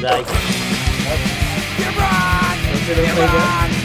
today. You're wrong!